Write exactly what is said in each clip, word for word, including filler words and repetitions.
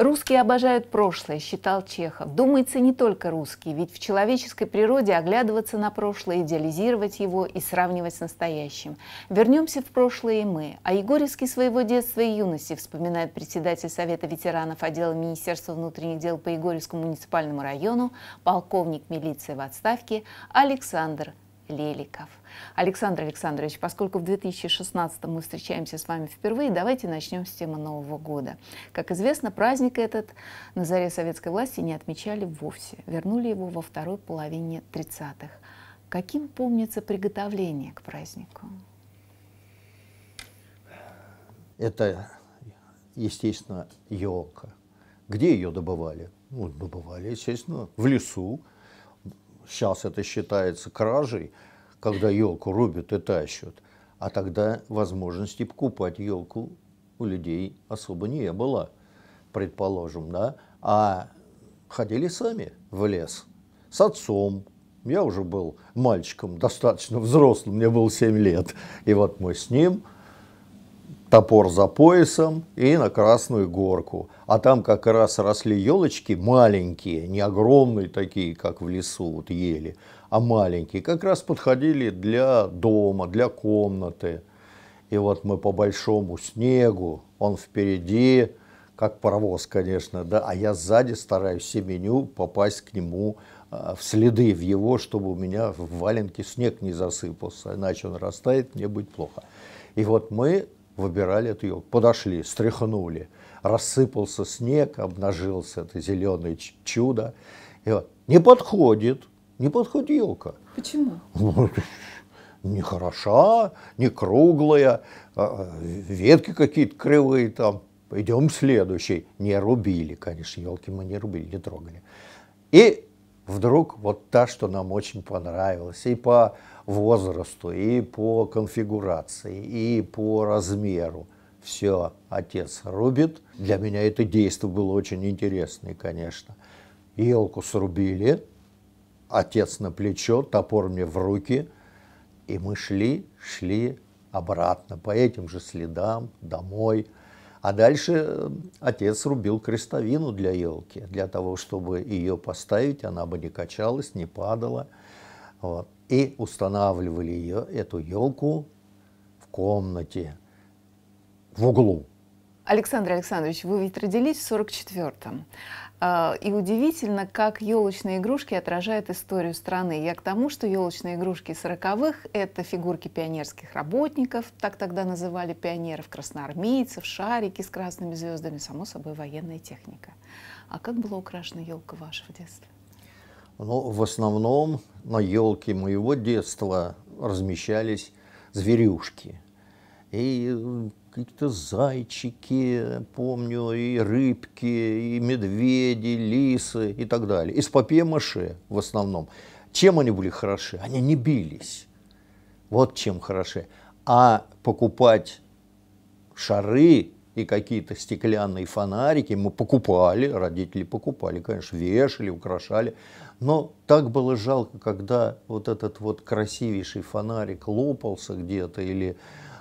«Русские обожают прошлое», считал Чехов. Думается, не только русские, ведь в человеческой природе оглядываться на прошлое, идеализировать его и сравнивать с настоящим. Вернемся в прошлое и мы. О Егорьевске своего детства и юности вспоминает председатель Совета ветеранов отдела Министерства внутренних дел по Егорьевскому муниципальному району, полковник милиции в отставке Александр Леликов. Александр Александрович, поскольку в две тысячи шестнадцатом мы встречаемся с вами впервые, давайте начнем с темы Нового года. Как известно, праздник этот на заре советской власти не отмечали вовсе. Вернули его во второй половине тридцатых. Каким помнится приготовление к празднику? Это, естественно, елка. Где ее добывали? Ну, добывали, естественно, в лесу. Сейчас это считается кражей, когда елку рубят и тащат. А тогда возможности покупать елку у людей особо не было, предположим, да. А ходили сами в лес с отцом. Я уже был мальчиком достаточно взрослым, мне было семь лет. И вот мы с ним, топор за поясом и на Красную Горку. А там как раз росли елочки маленькие, не огромные такие, как в лесу, вот ели, а маленькие. Как раз подходили для дома, для комнаты. И вот мы по большому снегу, он впереди, как паровоз, конечно, да, а я сзади стараюсь семеню попасть к нему в следы, в его, чтобы у меня в валенке снег не засыпался, иначе он растает, мне будет плохо. И вот мы выбирали эту елку, подошли, стряхнули, рассыпался снег, обнажился это зеленое чудо. И вот, не подходит, не подходит елка. Почему? Не хороша, не круглая, ветки какие-то кривые там. Идем к следующей. Не рубили, конечно, елки мы не рубили, не трогали. И вдруг вот та, что нам очень понравилась, и по возрасту, и по конфигурации, и по размеру. Все, отец рубит. Для меня это действие было очень интересное, конечно. Елку срубили, отец на плечо, топор мне в руки. И мы шли, шли обратно по этим же следам домой. А дальше отец рубил крестовину для елки, для того, чтобы ее поставить, она бы не качалась, не падала. Вот. И устанавливали ее, эту елку в комнате, в углу. Александр Александрович, вы ведь родились в сорок четвёртом. И удивительно, как елочные игрушки отражают историю страны. Я к тому, что елочные игрушки сороковых – это фигурки пионерских работников, так тогда называли пионеров, красноармейцев, шарики с красными звездами, само собой военная техника. А как была украшена елка вашего детства? Ну, в основном на елке моего детства размещались зверюшки. И какие-то зайчики, помню, и рыбки, и медведи, лисы и так далее. Из папье-маше в основном. Чем они были хороши? Они не бились. Вот чем хороши. А покупать шары и какие-то стеклянные фонарики мы покупали, родители покупали, конечно, вешали, украшали. Но так было жалко, когда вот этот вот красивейший фонарик лопался где-то или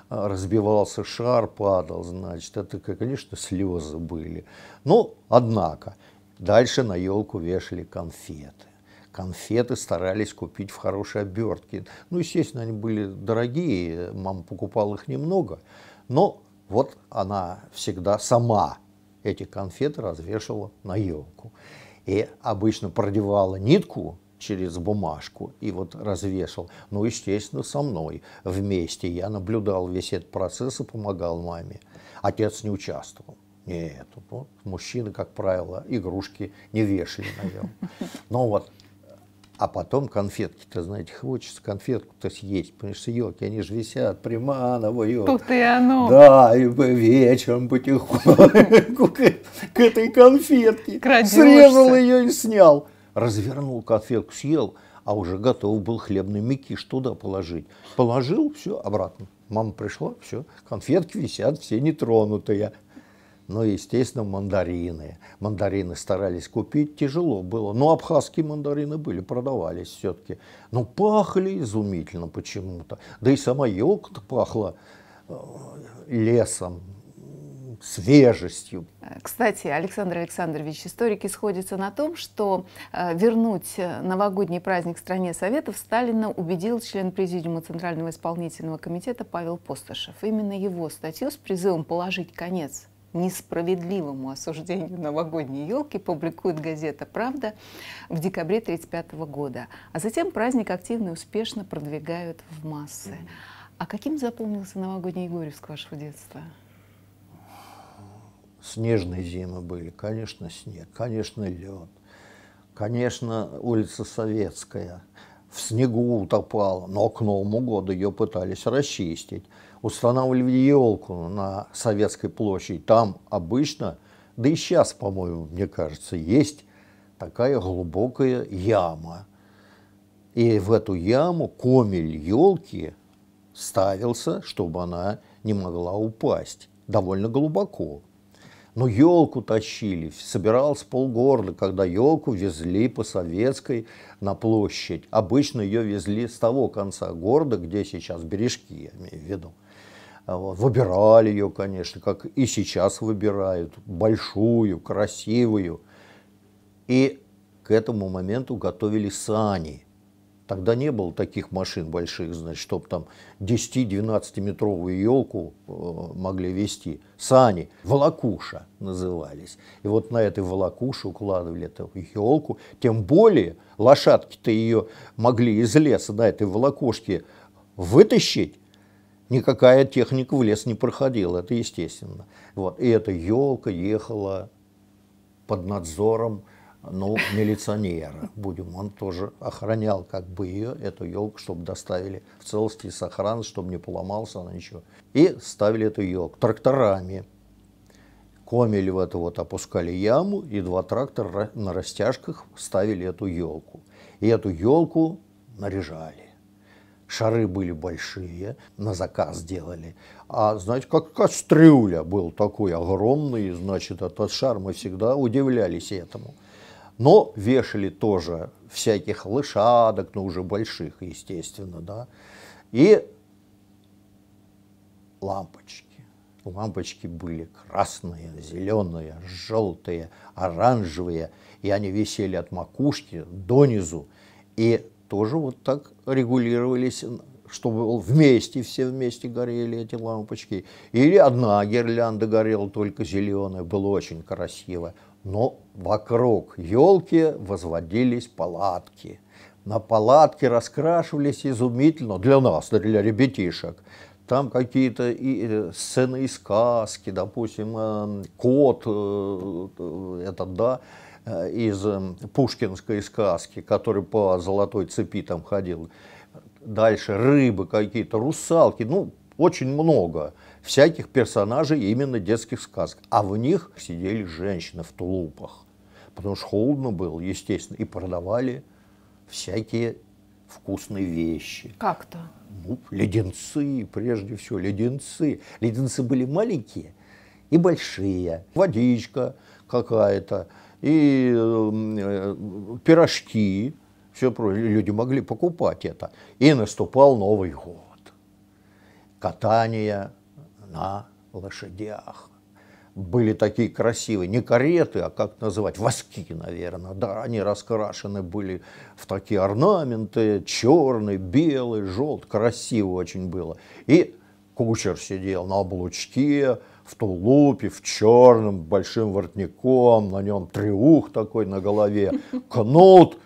разбивался шар, падал, значит, это, конечно, слезы были. Но, однако, дальше на елку вешали конфеты. Конфеты старались купить в хорошей обертке. Ну, естественно, они были дорогие, мама покупала их немного, но вот она всегда сама эти конфеты развешивала на елку. И обычно продевала нитку через бумажку и вот развешал. Ну, естественно, со мной вместе. Я наблюдал весь этот процесс и помогал маме. Отец не участвовал. Нет, ну, мужчины, как правило, игрушки не вешали на елку. Ну вот, а потом конфетки-то, знаете, хочется конфетку-то съесть, потому что елки, они же висят, Приманова, елка. Тут и оно. Да, и вечером потихоньку к этой конфетке. Срезал ее и снял. Развернул конфетку, съел, а уже готов был хлебный мякиш туда положить. Положил, все, обратно. Мама пришла, все, конфетки висят, все нетронутые. Но, естественно, мандарины. Мандарины старались купить, тяжело было. Но абхазские мандарины были, продавались все-таки. Но пахли изумительно почему-то. Да и сама елка-то пахла лесом, свежестью. Кстати, Александр Александрович, историки сходятся на том, что вернуть новогодний праздник стране Советов Сталина убедил член Президиума Центрального исполнительного комитета Павел Постышев. Именно его статью с призывом положить конец несправедливому осуждению новогодней елки публикует газета «Правда» в декабре тысяча девятьсот тридцать пятого года. А затем праздник активно и успешно продвигают в массы. А каким запомнился новогодний Егорьевск вашего детства? Снежные зимы были, конечно, снег, конечно, лед, конечно, улица Советская. В снегу утопала, но к Новому году ее пытались расчистить. Устанавливали елку на Советской площади. Там обычно, да и сейчас, по-моему, мне кажется, есть такая глубокая яма. И в эту яму комель елки ставился, чтобы она не могла упасть. Довольно глубоко. Но елку тащили, собиралось полгорода, когда елку везли по Советской на площадь. Обычно ее везли с того конца города, где сейчас Бережки, я имею в виду. Выбирали ее, конечно, как и сейчас выбирают, большую, красивую. И к этому моменту готовили сани. Тогда не было таких машин больших, значит, чтобы там десяти-двенадцатиметровую елку могли везти. Сани, волокуша назывались. И вот на этой волокуше укладывали эту елку. Тем более лошадки-то ее могли из леса на этой волокушке вытащить. Никакая техника в лес не проходила, это естественно. Вот. И эта елка ехала под надзором, ну, милиционера, будем, он тоже охранял как бы ее, эту елку, чтобы доставили в целости и сохранности, чтобы не поломалась она ничего. И ставили эту елку тракторами. Комель в эту вот опускали яму, и два трактора на растяжках ставили эту елку. И эту елку наряжали. Шары были большие, на заказ делали. А, знаете, как кастрюля был такой огромный, значит, этот шар, мы всегда удивлялись этому. Но вешали тоже всяких лошадок, но уже больших, естественно, да. И лампочки. Лампочки были красные, зеленые, желтые, оранжевые. И они висели от макушки донизу. И тоже вот так регулировались, чтобы вместе, все вместе горели эти лампочки. Или одна гирлянда горела, только зеленая. Было очень красиво. Но вокруг елки возводились палатки. На палатке раскрашивались изумительно, для нас, для ребятишек. Там какие-то сцены из сказки, допустим, кот, этот, да, из пушкинской сказки, который по золотой цепи там ходил. Дальше рыбы какие-то, русалки, ну, очень много всяких персонажей именно детских сказок. А в них сидели женщины в тулупах, потому что холодно было, естественно, и продавали всякие вкусные вещи. Как-то? Ну, леденцы, прежде всего, леденцы. Леденцы были маленькие и большие. Водичка какая-то, и э, пирожки, все прочее. Люди могли покупать это. И наступал Новый год. Катание на лошадях. Были такие красивые, не кареты, а как называть, воски, наверное. Да, они раскрашены были в такие орнаменты, черный, белый, желтый, красиво очень было. И кучер сидел на облучке, в тулупе, в черном, большим воротником, на нем треух такой на голове, кнут.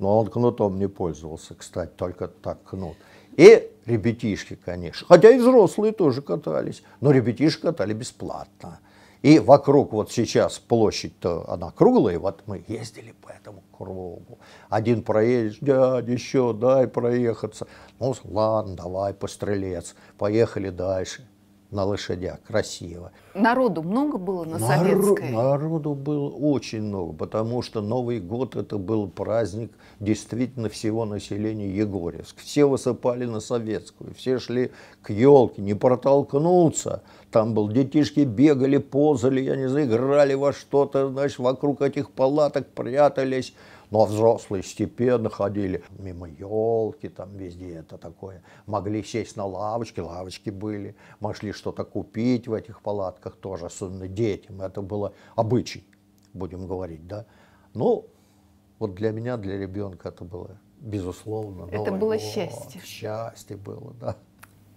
Но он кнутом не пользовался, кстати, только так кнут. И ребятишки, конечно, хотя и взрослые тоже катались, но ребятишки катали бесплатно. И вокруг вот сейчас площадь-то, она круглая, вот мы ездили по этому кругу. Один проедешь, дядь, еще дай проехаться. Ну, ладно, давай, пострелец, поехали дальше. На лошадях, красиво. Народу много было на Советской? Народу было очень много, потому что Новый год это был праздник действительно всего населения Егорьевска. Все высыпали на Советскую, все шли к елке, не протолкнуться. Там был, детишки бегали, ползали, я не знаю, играли во что-то, значит, вокруг этих палаток прятались. Ну а взрослые степенно ходили мимо елки, там везде это такое. Могли сесть на лавочки, лавочки были. Могли что-то купить в этих палатках тоже, особенно детям. Это было обычай, будем говорить, да. Ну, вот для меня, для ребенка это было, безусловно, новое. Это было счастье. Счастье было, да.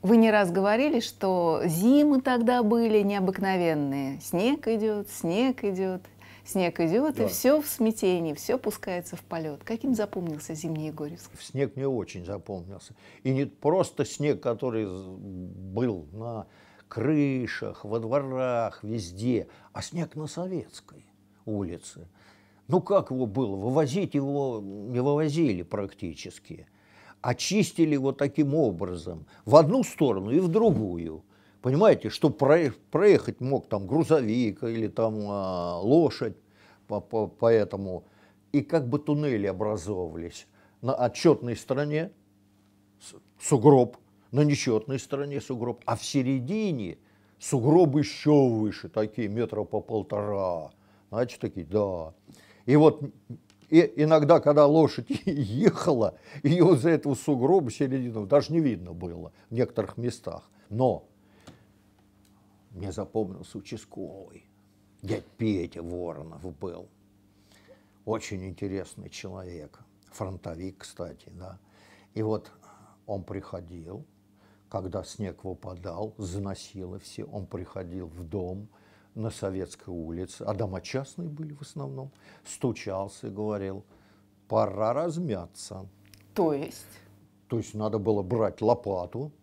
Вы не раз говорили, что зимы тогда были необыкновенные. Снег идет, снег идет, снег идет, да. И все в смятении, все пускается в полет. Каким запомнился зимний Егорьевск? Снег не очень запомнился. И не просто снег, который был на крышах, во дворах, везде, а снег на Советской улице. Ну как его было? Вывозить его не вывозили практически. Очистили его таким образом, в одну сторону и в другую. Понимаете, что проехать мог там грузовик или там э, лошадь, по -по поэтому и как бы туннели образовывались. На отчетной стороне сугроб, на нечетной стороне сугроб, а в середине сугроб еще выше, такие метра по полтора. Значит, такие, да. И вот... И иногда, когда лошадь ехала, ее из-за этого сугроба середину даже не видно было в некоторых местах. Но мне запомнился участковый. Дядь Петя Воронов был. Очень интересный человек. Фронтовик, кстати, да. И вот он приходил, когда снег выпадал, заносило все, он приходил в дом на Советской улице, а дома частные были в основном, стучался и говорил, пора размяться. То есть? То есть надо было брать лопату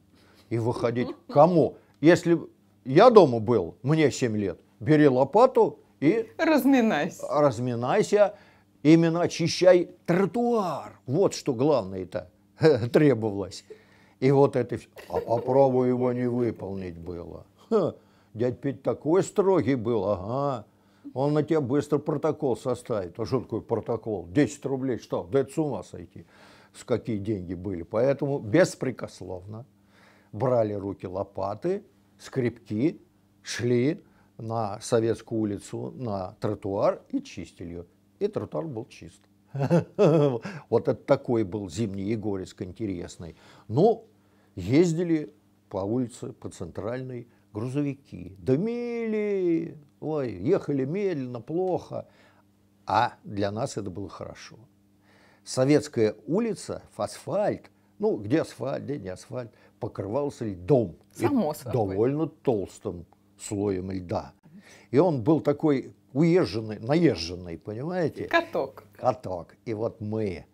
и выходить. Кому? Если я дома был, мне семь лет, бери лопату и... Разминайся. Разминайся, именно очищай тротуар. Вот что главное-то требовалось. И вот это... А попробую его не выполнить было. Дядь Петь такой строгий был, ага, он на тебя быстро протокол составит. А что такое протокол? десять рублей штраф, да это с ума сойти, с какие деньги были. Поэтому беспрекословно брали руки лопаты, скребки, шли на Советскую улицу, на тротуар и чистили ее. И тротуар был чист. Вот это такой был зимний Егорьевск интересный. Но ездили по улице, по центральной, грузовики дымили, ой, ехали медленно, плохо, а для нас это было хорошо. Советская улица, асфальт, ну где асфальт, где не асфальт, покрывался льдом, само собой, довольно толстым слоем льда. И он был такой уезженный, наезженный, понимаете? Каток. Каток. И вот мы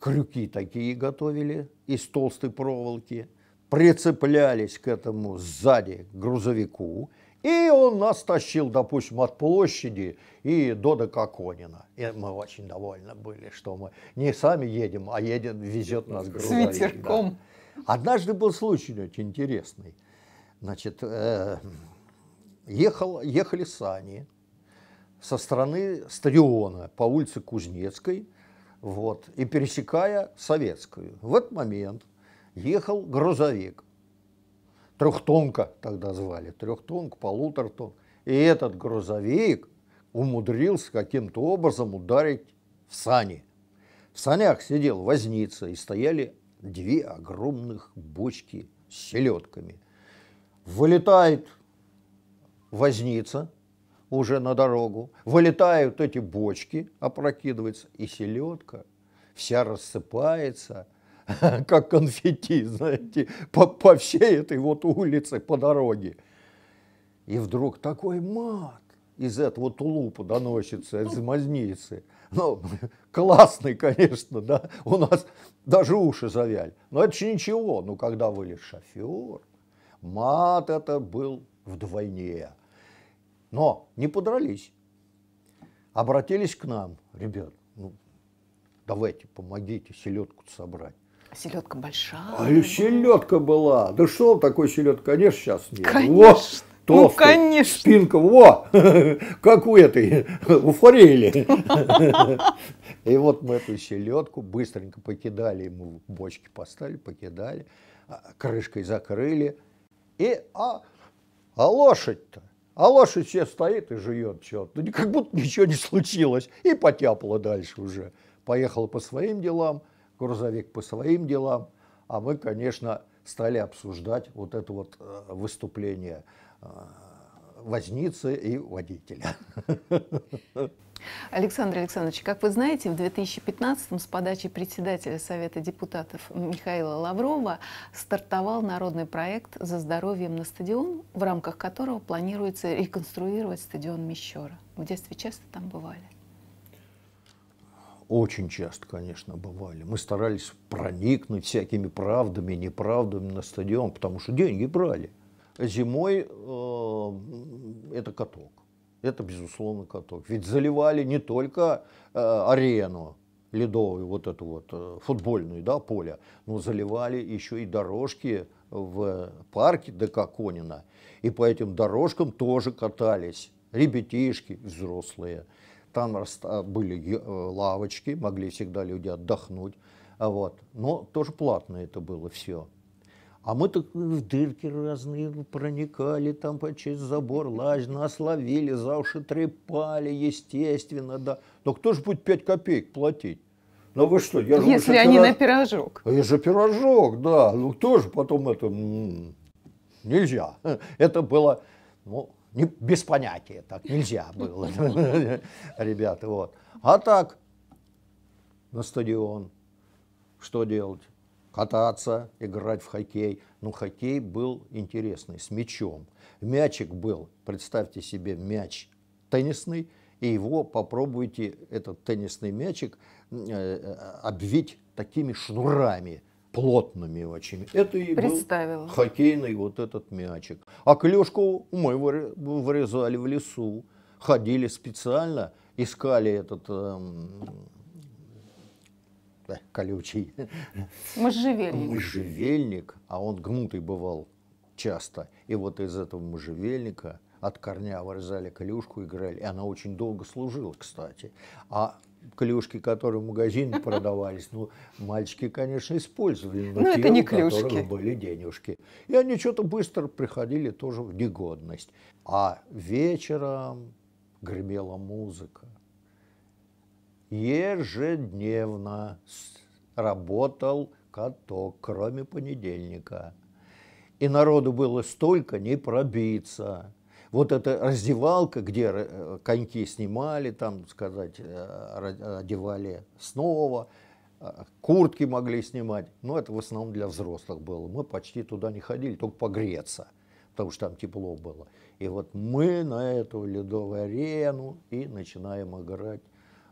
крюки такие готовили из толстой проволоки, прицеплялись к этому сзади грузовику, и он нас тащил, допустим, от площади и до ДК Конина. И мы очень довольны были, что мы не сами едем, а едет, везет нас грузовик. С ветерком. Да. Однажды был случай очень интересный. Значит, э, ехал, ехали сани со стороны стадиона по улице Кузнецкой, вот, и пересекая Советскую. В этот момент ехал грузовик, трехтонка тогда звали, трехтонка, полуторатонка. И этот грузовик умудрился каким-то образом ударить в сани. В санях сидел возница, и стояли две огромных бочки с селедками. Вылетает возница уже на дорогу, вылетают эти бочки, опрокидывается, и селедка вся рассыпается, как конфетти, знаете, по, по всей этой вот улице, по дороге. И вдруг такой мат из этого тулупа доносится, из мазницы. Ну, классный, конечно, да, у нас даже уши завяли. Но это же ничего, ну, когда вылез шофер, мат это был вдвойне. Но не подрались, обратились к нам, ребят, ну, давайте, помогите селедку собрать. Селедка большая. А селедка была. Да что такой селедка? Конечно, сейчас нет. Конечно. Вот, ну, конечно. Спинка, во, как у этой, у форели. И вот мы эту селедку быстренько покидали, ему бочки поставили, покидали, крышкой закрыли. И, а, а лошадь-то А лошадь все стоит и жует что-то. Ну, как будто ничего не случилось. И потяпала дальше уже. Поехала по своим делам, грузовик по своим делам. А мы, конечно, стали обсуждать вот это вот выступление возницы и водителя. Александр Александрович, как вы знаете, в две тысячи пятнадцатом с подачи председателя Совета депутатов Михаила Лаврова стартовал народный проект «За здоровьем на стадион», в рамках которого планируется реконструировать стадион Мещера. В детстве часто там бывали? Очень часто, конечно, бывали. Мы старались проникнуть всякими правдами, неправдами на стадион, потому что деньги брали. Зимой э, это каток. Это, безусловно, каток. Ведь заливали не только э, арену ледовую, вот это вот, э, футбольную, да, поле, но заливали еще и дорожки в парке ДК Конина. И по этим дорожкам тоже катались ребятишки взрослые. Там были лавочки, могли всегда люди отдохнуть. Вот. Но тоже платно это было все. А мы так в дырки разные проникали, там через забор лазили, нас ловили, за уши трепали, естественно, да. Но кто же будет пять копеек платить? Ну вы что, я же... Если они пирож... на пирожок. Я же пирожок, да. Ну кто же потом это... Нельзя. Это было, ну, не... без понятия, так нельзя было, ребята, вот. А так, на стадион, что делать? Кататься, играть в хоккей. Но хоккей был интересный, с мячом. Мячик был, представьте себе, мяч теннисный, и его попробуйте, этот теннисный мячик, обвить такими шнурами, плотными очень. Это и был хоккейный вот этот мячик. А клюшку мы вырезали в лесу, ходили специально, искали этот... колючий можжевельник. можжевельник, а он гнутый бывал часто. И вот из этого можжевельника от корня вырезали клюшку, играли. И она очень долго служила, кстати. А клюшки, которые в магазине продавались, ну, мальчики, конечно, использовали. Но, но те, это не клюшки. У которых были денежки. И они что-то быстро приходили тоже в негодность. А вечером гремела музыка. Ежедневно работал каток, кроме понедельника. И народу было столько, не пробиться. Вот эта раздевалка, где коньки снимали, там, сказать, одевали снова, куртки могли снимать. Но это в основном для взрослых было. Мы почти туда не ходили, только погреться, потому что там тепло было. И вот мы на эту ледовую арену и начинаем играть.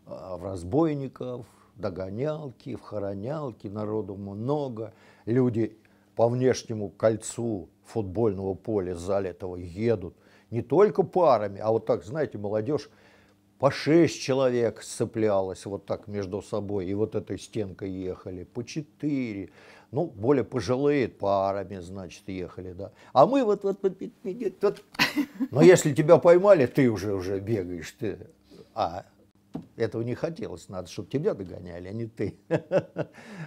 В разбойников, догонялки, в хоронялки, народу много. Люди по внешнему кольцу футбольного поля залитого едут не только парами, а вот так, знаете, молодежь по шесть человек сцеплялась вот так между собой, и вот этой стенкой ехали по четыре. Ну, более пожилые парами, значит, ехали, да. А мы вот... вот, вот, вот, вот. Но если тебя поймали, ты уже, уже бегаешь, ты... А... Этого не хотелось, надо, чтобы тебя догоняли, а не ты.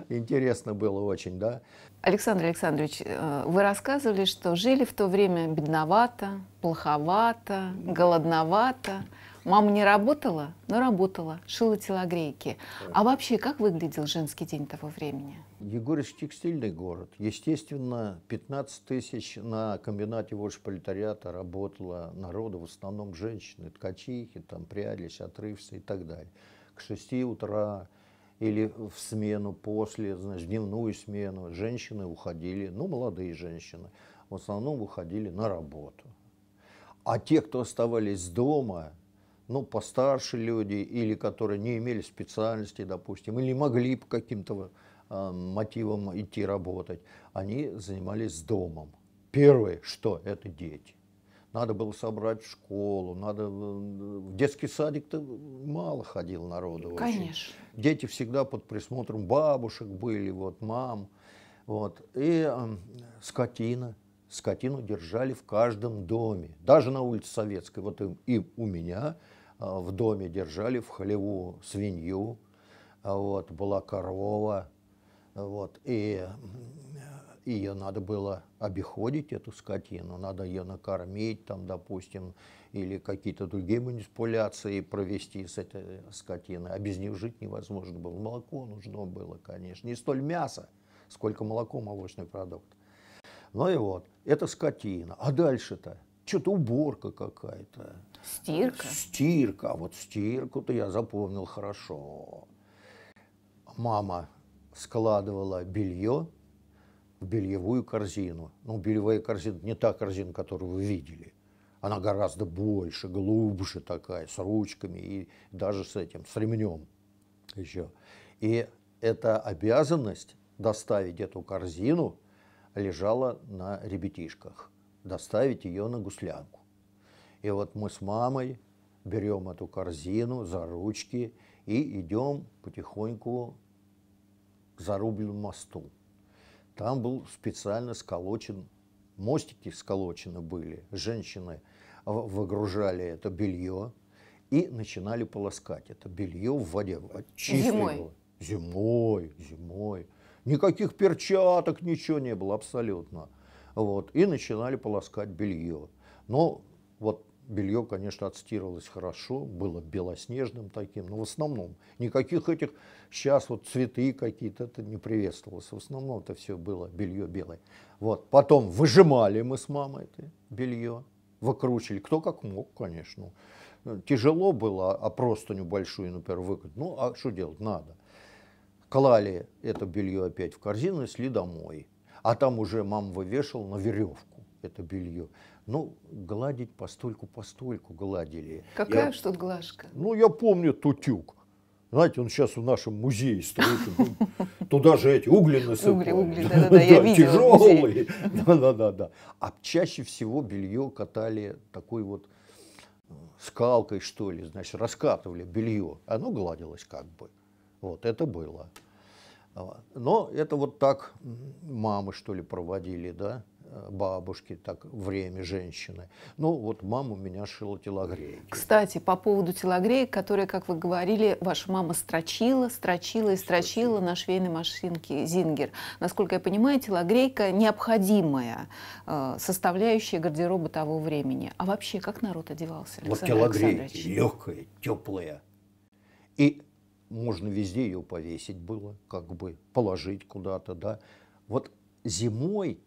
Интересно было очень, да? Александр Александрович, вы рассказывали, что жили в то время бедновато, плоховато, голодновато. Мама не работала, но работала, шила телогрейки. А вообще, как выглядел женский день того времени? Егорьевск текстильный город. Естественно, пятнадцать тысяч на комбинате вожпролетариата работало народу, в основном женщины, ткачихи, там, пряли, отрывцы и так далее. К шести утра или в смену после, значит, в дневную смену женщины уходили, ну, молодые женщины, в основном уходили на работу. А те, кто оставались дома... ну, постарше люди, или которые не имели специальности, допустим, или могли по каким-то э, мотивам идти работать, они занимались домом. Первое, что это дети. Надо было собрать в школу, надо... В детский садик-то мало ходил народу. Конечно. Очень. Дети всегда под присмотром бабушек были, вот, мам. Вот. И э, скотина. Скотину держали в каждом доме. Даже на улице Советской. Вот и, и у меня в доме держали в хлеву свинью. Вот, была корова. Вот, и ее надо было обиходить, эту скотину, надо ее накормить, там, допустим, или какие-то другие манипуляции провести с этой скотиной. А без нее жить невозможно было. Молоко нужно было, конечно. Не столь мясо, сколько молоко, молочный продукт. Ну и вот, это скотина. А дальше-то? Что-то уборка какая-то. Стирка. Стирка. А вот стирку-то я запомнил хорошо. Мама складывала белье в бельевую корзину. Ну, бельевая корзина не та корзина, которую вы видели. Она гораздо больше, глубже такая, с ручками и даже с этим, с ремнем еще. И эта обязанность доставить эту корзину лежала на ребятишках. Доставить ее на гуслянку. И вот мы с мамой берем эту корзину за ручки и идем потихоньку к зарубленному мосту. Там был специально сколочен, мостики сколочены были. Женщины выгружали это белье и начинали полоскать это белье в воде. Зимой. Зимой, зимой. Никаких перчаток, ничего не было абсолютно. Вот, и начинали полоскать белье. Но вот белье, конечно, отстирывалось хорошо, было белоснежным таким, но в основном никаких этих, сейчас вот цветы какие-то, это не приветствовалось. В основном это все было белье белое. Вот, потом выжимали мы с мамой это белье, выкручивали, кто как мог, конечно. Тяжело было, а простыню большую, например, выкрутить. Ну, а что делать, надо. Клали это белье опять в корзину и шли домой. А там уже мама вывешивала на веревку это белье. Ну, гладить постольку-постольку гладили. Какая уж тут глажка? Ну, я помню тутюк. Знаете, он сейчас в нашем музее стоит. Туда же эти угли насыпают. Угли, угли, да-да-да, я видела. Тяжелые. Да-да-да. А чаще всего белье катали такой вот скалкой, что ли. Значит, раскатывали белье. Оно гладилось как бы. Вот это было. Но это вот так мамы, что ли, проводили, да, бабушки, так, время женщины. Ну, вот мама у меня шила телогрейки. Кстати, по поводу телогреек, которые, как вы говорили, ваша мама строчила, строчила и строчила на швейной машинке «Зингер». Насколько я понимаю, телогрейка – необходимая составляющая гардероба того времени. А вообще, как народ одевался, Александр Александрович? Вот телогрейки, легкая, теплая. И... можно везде ее повесить было, как бы положить куда-то, да. Вот зимой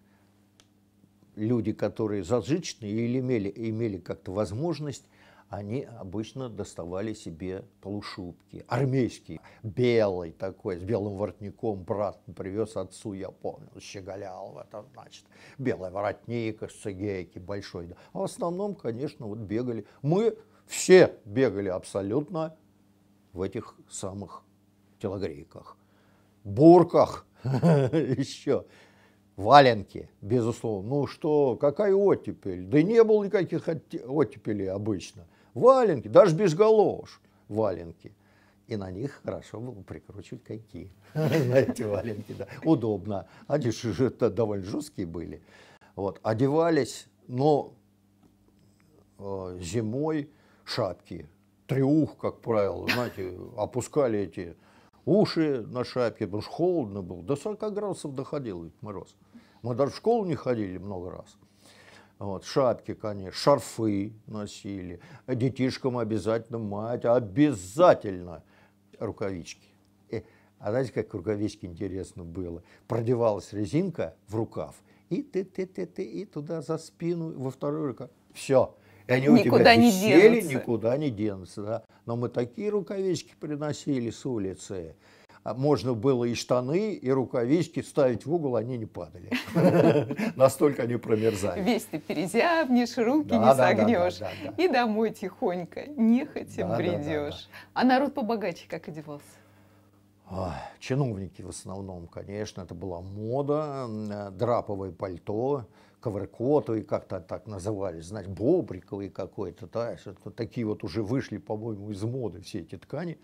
люди, которые зажиточные или имели, имели как-то возможность, они обычно доставали себе полушубки, армейские, белый такой, с белым воротником. Брат привез отцу, я помню, щеголял в этом, значит, белый воротник, цигейки большой. Да. А в основном, конечно, вот бегали, мы все бегали абсолютно в этих самых телогрейках, бурках еще, валенки, безусловно. Ну что, какая оттепель? Да не было никаких оттепелей обычно. Валенки, даже без галош валенки. И на них хорошо было прикручивать кайки. На эти валенки, да. Удобно. Они же довольно жесткие были. Вот, одевались, но зимой шапки. Треух, как правило, знаете, опускали эти уши на шапке, потому что холодно было. До сорока градусов доходил мороз. Мы даже в школу не ходили много раз. Вот, шапки, конечно, шарфы носили. Детишкам обязательно, мать, обязательно рукавички. И, а знаете, как рукавички интересно было? Продевалась резинка в рукав, и ты-ты-ты-ты, и туда за спину, во вторую рукав. Все. И они никуда у тебя висели, не никуда не денутся. Да? Но мы такие рукавички приносили с улицы. Можно было и штаны, и рукавички ставить в угол, они не падали. Настолько они промерзали. Весь ты перезябнешь, руки не согнешь. И домой тихонько, нехотя бредешь. А народ побогаче как одевался? Чиновники в основном, конечно. Это была мода, драповое пальто. Ковыркотовые как-то так назывались, знаете, бобриковые какой-то, да, такие вот уже вышли, по-моему, из моды все эти ткани,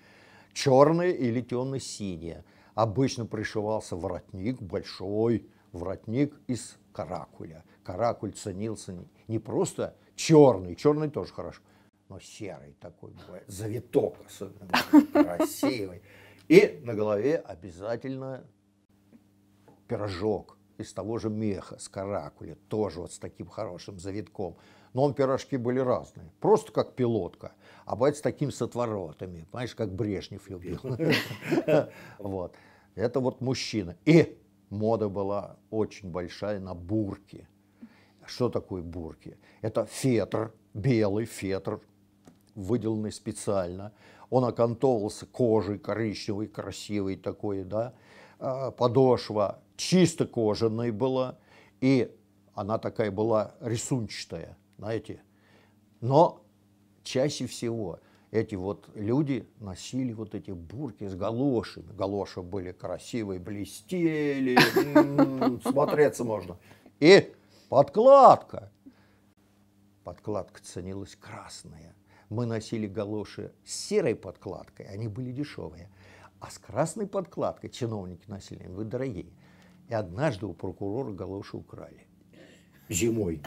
черные или темно-синие. Обычно пришивался воротник, большой воротник из каракуля. Каракуль ценился не просто черный, черный тоже хорошо, но серый такой, бывает, завиток особенно, красивый. И на голове обязательно пирожок из того же меха, с каракули, тоже вот с таким хорошим завитком. Но он пирожки были разные, просто как пилотка, а бывает с такими с отворотами, понимаешь, как Брежнев любил. Вот. Это вот мужчина. И мода была очень большая на бурки. Что такое бурки? Это фетр, белый фетр, выделанный специально. Он окантовывался кожей коричневой, красивой такой, да. Подошва чисто кожаной была, и она такая была рисунчатая, знаете. Но чаще всего эти вот люди носили вот эти бурки с галошами. Галоши были красивые, блестели, смотреться можно. И подкладка. Подкладка ценилась красная. Мы носили галоши с серой подкладкой, они были дешевые. А с красной подкладкой чиновники носили, вы дорогие. И однажды у прокурора галоши украли. Зимой.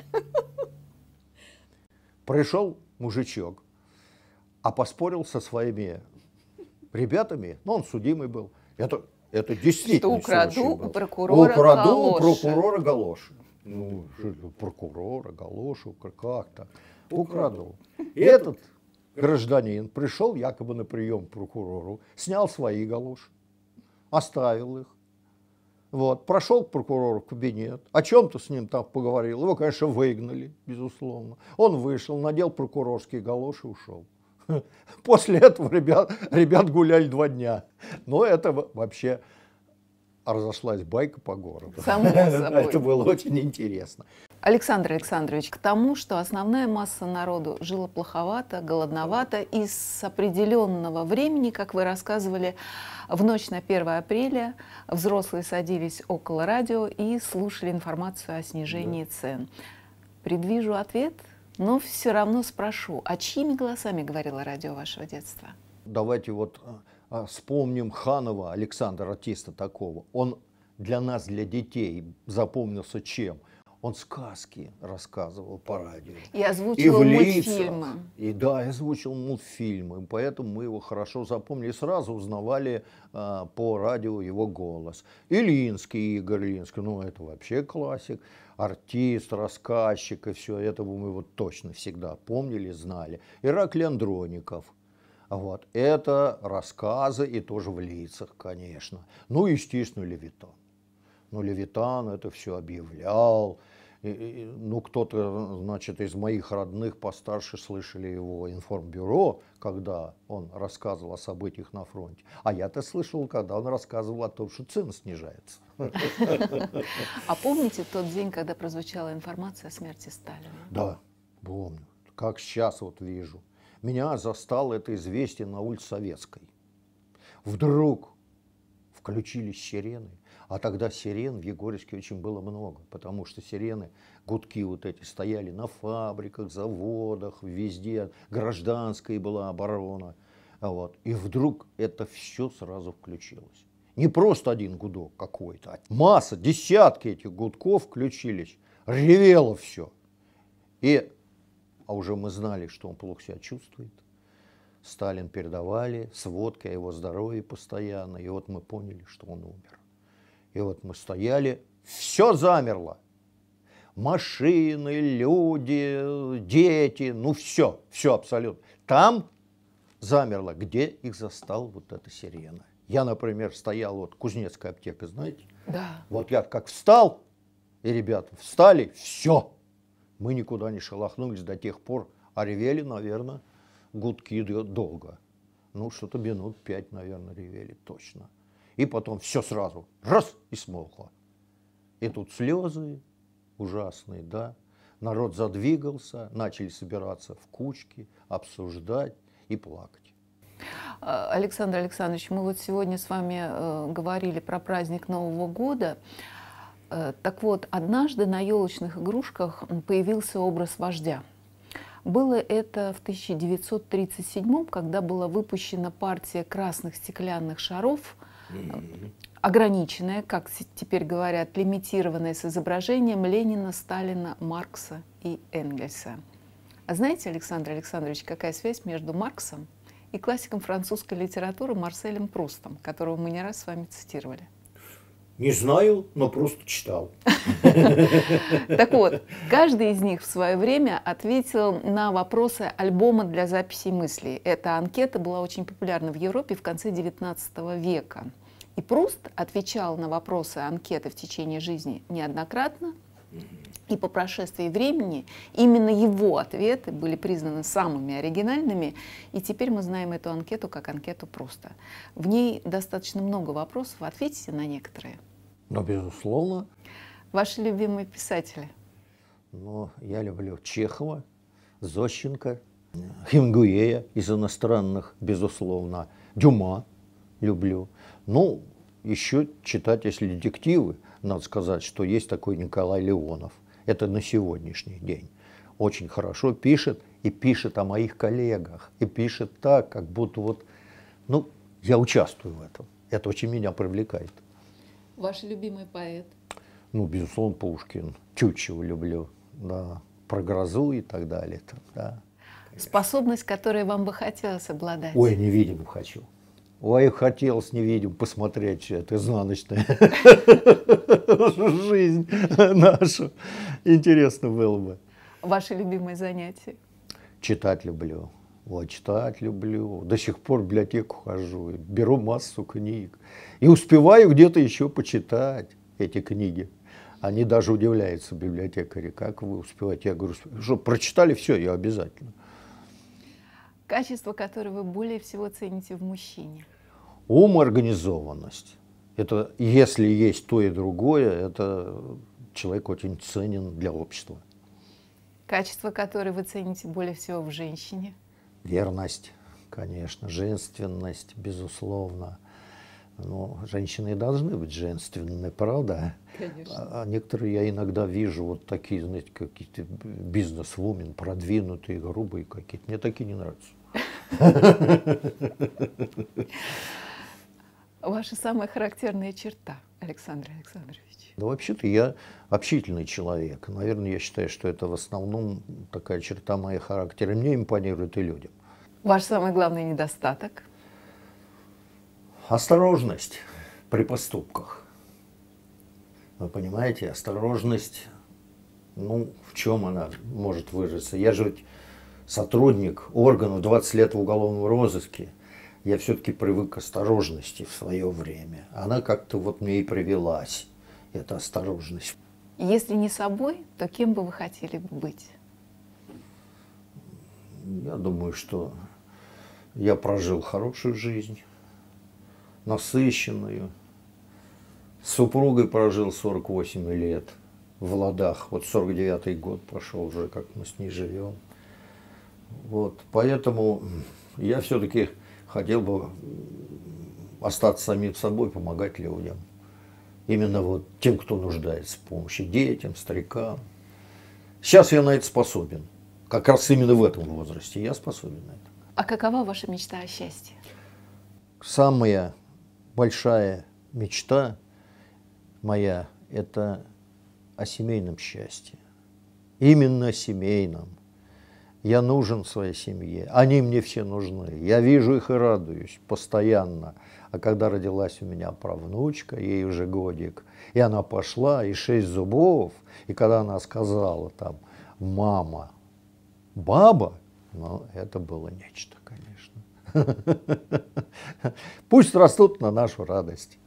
Пришел мужичок, а поспорил со своими ребятами, ну он судимый был. Это, это действительно случай был. Украду у прокурора галоши. Украду у прокурора галоши. Ну, прокурора галоши, как так? Украду. Этот гражданин пришел якобы на прием к прокурору, снял свои галоши, оставил их. Вот. Прошел к прокурору в кабинет, о чем-то с ним там поговорил. Его, конечно, выгнали, безусловно. Он вышел, надел прокурорские галоши и ушел. После этого ребят, ребят гуляли два дня. Но это вообще разошлась байка по городу. Само собой. Это было очень интересно. Александр Александрович, к тому, что основная масса народу жила плоховато, голодновато, и с определенного времени, как вы рассказывали, в ночь на первое апреля взрослые садились около радио и слушали информацию о снижении да. цен. Предвижу ответ, но все равно спрошу, а чьими голосами говорило радио вашего детства? Давайте вот вспомним Ханова, Александра, артиста такого. Он для нас, для детей, запомнился чем? Он сказки рассказывал по радио. И озвучивал мультфильмы. И да, озвучил мультфильмы. И поэтому мы его хорошо запомнили. И сразу узнавали э, по радио его голос. Ильинский, Игорь Ильинский. Ну, это вообще классик. Артист, рассказчик и все. Этого мы вот точно всегда помнили, знали. Ирак Леандроников. Вот. Это рассказы и тоже в лицах, конечно. Ну, естественно, Левитан. Ну, Левитан это все объявлял. И, и, ну, кто-то, значит, из моих родных постарше слышали его информбюро, когда он рассказывал о событиях на фронте. А я-то слышал, когда он рассказывал о том, что цены снижаются. А помните тот день, когда прозвучала информация о смерти Сталина? Да, помню. Как сейчас вот вижу. Меня застало это известие на улице Советской. Вдруг включились сирены. А тогда сирен в Егорьевске очень было много, потому что сирены, гудки вот эти, стояли на фабриках, заводах, везде. Гражданская была оборона. Вот. И вдруг это все сразу включилось. Не просто один гудок какой-то, а масса, десятки этих гудков включились. Ревело все. И, а уже мы знали, что он плохо себя чувствует. Сталин передавали сводки о его здоровье постоянно. И вот мы поняли, что он умер. И вот мы стояли, все замерло. Машины, люди, дети, ну все, все абсолютно. Там замерло, где их застал вот эта сирена. Я, например, стоял, вот Кузнецкая аптека, знаете? Да. Вот я как встал, и ребята встали, все. Мы никуда не шелохнулись до тех пор, а ревели, наверное, гудки долго. Ну, что-то минут пять, наверное, ревели точно. И потом все сразу, раз, и смолкло. И тут слезы ужасные, да. Народ задвигался, начали собираться в кучки, обсуждать и плакать. Александр Александрович, мы вот сегодня с вами говорили про праздник Нового года. Так вот, однажды на елочных игрушках появился образ вождя. Было это в тысяча девятьсот тридцать седьмом, когда была выпущена партия красных стеклянных шаров, ограниченное, как теперь говорят, лимитированное с изображением Ленина, Сталина, Маркса и Энгельса. А знаете, Александр Александрович, какая связь между Марксом и классиком французской литературы Марселем Прустом, которого мы не раз с вами цитировали? Не знаю, но просто читал. Так вот, каждый из них в свое время ответил на вопросы альбома для записей мыслей. Эта анкета была очень популярна в Европе в конце девятнадцатого века. И Пруст отвечал на вопросы анкеты в течение жизни неоднократно. И по прошествии времени именно его ответы были признаны самыми оригинальными. И теперь мы знаем эту анкету как анкету Пруста. В ней достаточно много вопросов. Ответьте на некоторые. Ну, безусловно. Ваши любимые писатели? Ну, я люблю Чехова, Зощенко, Хемингуэя из иностранных, безусловно. Дюма люблю. Ну, еще читать, если детективы, надо сказать, что есть такой Николай Леонов. Это на сегодняшний день. Очень хорошо пишет, и пишет о моих коллегах, и пишет так, как будто вот, ну, я участвую в этом. Это очень меня привлекает. Ваш любимый поэт? Ну, безусловно, Пушкин. Чучева люблю, да, про грозу и так далее. Да. Способность, которой вам бы хотелось обладать? Ой, невидимым хочу. Ой, хотелось невидимо посмотреть эту изнаночную жизнь нашу. Интересно было бы. Ваши любимые занятия? Читать люблю. Вот, читать люблю. До сих пор в библиотеку хожу. Беру массу книг. И успеваю где-то еще почитать эти книги. Они даже удивляются, библиотекари. Как вы успеваете? Я говорю, что прочитали все, я обязательно. Качество, которое вы более всего цените в мужчине? Ум, организованность. Это, если есть то и другое, это человек очень ценен для общества. Качество, которое вы цените более всего в женщине? Верность, конечно, женственность, безусловно. Но женщины и должны быть женственными, правда? Конечно. А некоторые я иногда вижу вот такие, знаете, какие-то бизнес-вумен, продвинутые, грубые какие-то. Мне такие не нравятся. Ваша самая характерная черта, Александр Александрович? Да вообще-то я общительный человек. Наверное, я считаю, что это в основном такая черта моей характера. Мне импонируют и людям. Ваш самый главный недостаток? Осторожность при поступках. Вы понимаете, осторожность, ну, в чем она может выразиться? Я же ведь сотрудник органов, двадцать лет в уголовном розыске. Я все-таки привык к осторожности в свое время. Она как-то вот мне и привелась, эта осторожность. Если не собой, то кем бы вы хотели быть? Я думаю, что я прожил хорошую жизнь. Насыщенную. С супругой прожил сорок восемь лет в ладах. Вот сорок девятый год пошел уже, как мы с ней живем. Вот. Поэтому я все-таки хотел бы остаться самим собой, помогать людям. Именно вот тем, кто нуждается в помощи. Детям, старикам. Сейчас я на это способен. Как раз именно в этом возрасте я способен на это. А какова ваша мечта о счастье? Самая большая мечта моя – это о семейном счастье. Именно о семейном. Я нужен своей семье. Они мне все нужны. Я вижу их и радуюсь постоянно. А когда родилась у меня правнучка, ей уже годик, и она пошла, и шесть зубов, и когда она сказала там «мама, баба», ну, это было нечто, конечно. Пусть растут на нашу радость.